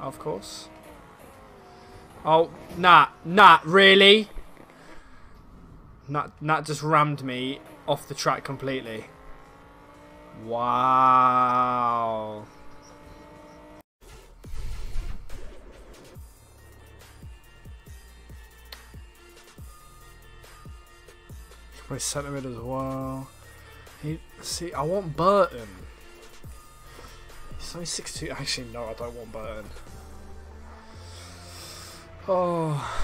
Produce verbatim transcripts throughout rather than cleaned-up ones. of course. Oh, nah, nah, really? Nat, Nat just rammed me off the track completely. Wow. My sentiment as well. He, see, I want Burton. He's only six two. Actually, no, I don't want Burton. Oh.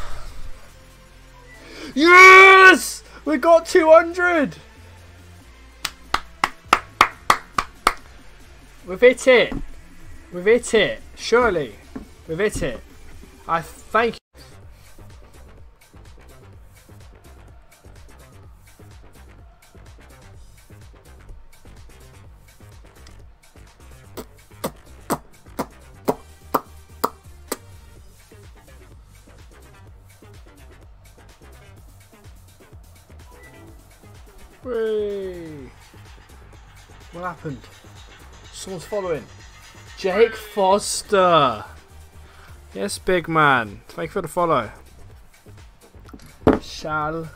Yes! We got two hundred! We've hit it. We've hit it. Surely. We've hit it. I thank you. Whee. What happened? Someone's following. Jake Foster. Yes, big man. Thank you for the follow. Shall.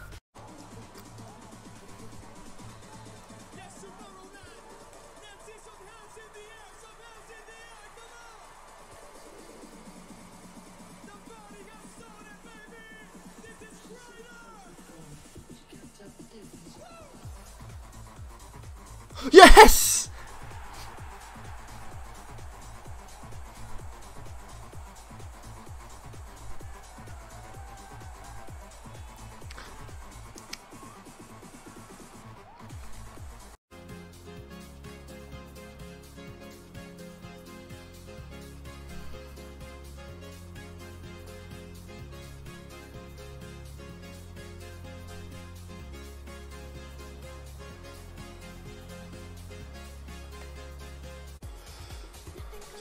Yes!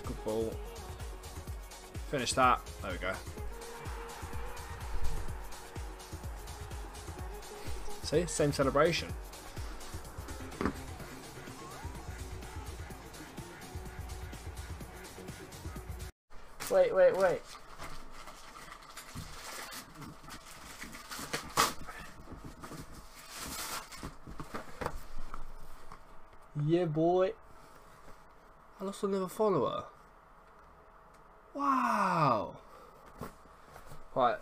Good ball. Finish that. There we go. See, same celebration. Wait, wait, wait. Yeah, boy. I lost another follower. Wow. Right.